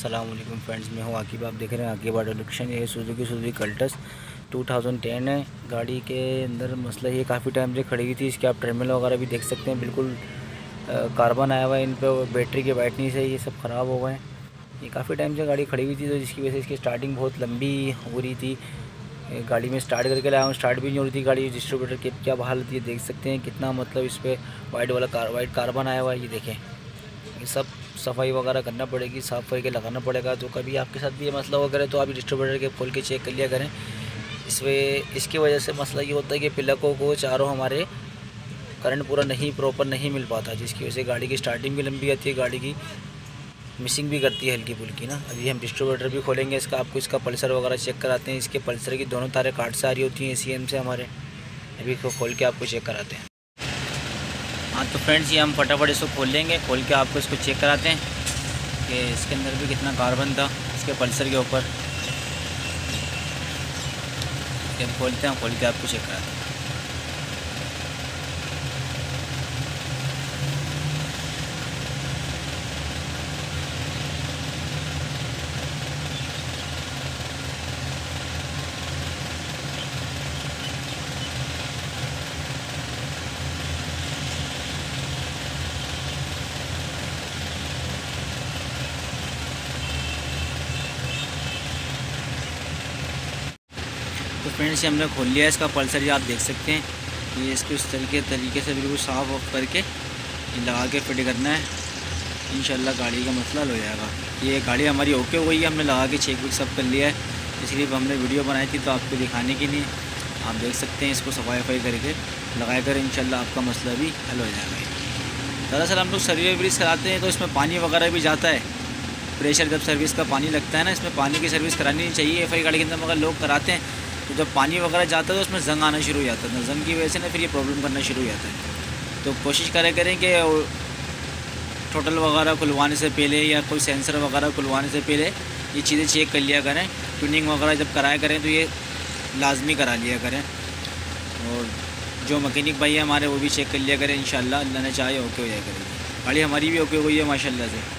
अस्सलामुअलैकुम फ्रेंड्स, मैं हूँ आकिब। आप देख रहे हैं आकिब प्रोडक्शन। ये सुजुकी कल्टस 2010 है। गाड़ी के अंदर मसला ये काफ़ी टाइम से खड़ी हुई थी। इसके आप टर्मिनल वगैरह भी देख सकते हैं, बिल्कुल कार्बन आया हुआ है इन पर। बैटरी के बैठने से ये सब ख़राब हो गए। ये काफ़ी टाइम से गाड़ी खड़ी हुई थी, तो जिसकी वजह से इसकी स्टार्टिंग बहुत लंबी हो रही थी। गाड़ी में स्टार्ट करके लाया हूँ, स्टार्ट भी नहीं हो रही थी गाड़ी। डिस्ट्रीब्यूटर की क्या हालत ये देख सकते हैं, कितना मतलब इस पर वाइट कार्बन आया हुआ है। ये देखें, ये सब सफाई वगैरह करना पड़ेगी, साफ़ करके लगाना पड़ेगा। तो कभी आपके साथ भी ये मसला हो करें तो आप डिस्ट्रीब्यूटर के खोल के चेक कर लिया करें। इसकी वजह से मसला ये होता है कि प्लगों को चारों हमारे करंट पूरा नहीं, प्रॉपर नहीं मिल पाता, जिसकी वजह से गाड़ी की स्टार्टिंग भी लंबी आती है, गाड़ी की मिसिंग भी करती है हल्की फुल्की ना। अभी हम डिस्ट्रीब्यूटर भी खोलेंगे इसका, आपको इसका पल्सर वगैरह चेक कराते हैं। इसके पल्सर की दोनों तारें काट से आ रही होती हैं ACM से हमारे। अभी इसको खोल के आपको चेक कराते हैं। हाँ तो फ्रेंड्स, ये हम फटाफट इसको खोल लेंगे, खोल के आपको इसको चेक कराते हैं कि इसके अंदर भी कितना कार्बन था इसके पल्सर के ऊपर। हम खोलते हैं, खोल के आपको चेक कराते हैं। तो फ्रेंड्स, हमने खोल लिया इसका पल्सर। ये आप देख सकते हैं, ये इसको इस तरीके से बिल्कुल साफ़ ऑफ करके लगा के फिट करना है। इंशाल्लाह गाड़ी का मसला हो जाएगा। ये गाड़ी हमारी ओके हो गई है, हमने लगा के चेक वेक सब कर लिया है, इसलिए हमने वीडियो बनाई थी तो आपको दिखाने के लिए। आप देख सकते हैं, इसको सफाई करके लगाया कर, इंशाल्लाह आपका मसला भी हल हो जाएगा। दरअसल हम लोग सर्विस वर्विस कराते हैं तो इसमें पानी वगैरह भी जाता है। प्रेशर जब सर्विस का पानी लगता है ना, इसमें पानी की सर्विस करानी नहीं चाहिए FI गाड़ी के अंदर, मगर लोग कराते हैं। तो जब पानी वगैरह जाता है तो उसमें जंग आना शुरू हो जाता है, जंग की वजह से ना फिर ये प्रॉब्लम करना शुरू हो जाता है। तो कोशिश करें कि टोटल वगैरह खुलवाने से पहले या कोई सेंसर वगैरह खुलवाने से पहले ये चीज़ें चेक कर लिया करें। ट्यूनिंग वगैरह जब कराया करें तो ये लाजमी करा लिया करें, और जो मकैनिक भाई है हमारे वो भी चेक कर लिया करें। इंशाल्लाह अल्लाह ने चाहे ओके हो जाए करें। गाड़ी हमारी भी ओके हो गई है माशाल्लाह से।